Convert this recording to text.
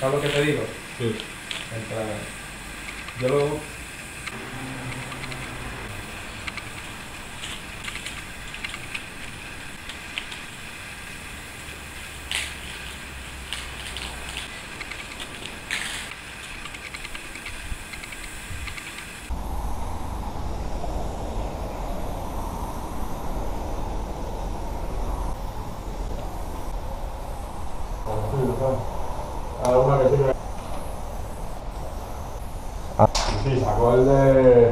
¿Sabes lo que te digo? Sí. Entra. Yo lo... a una que tiene... Sí, sacó el de...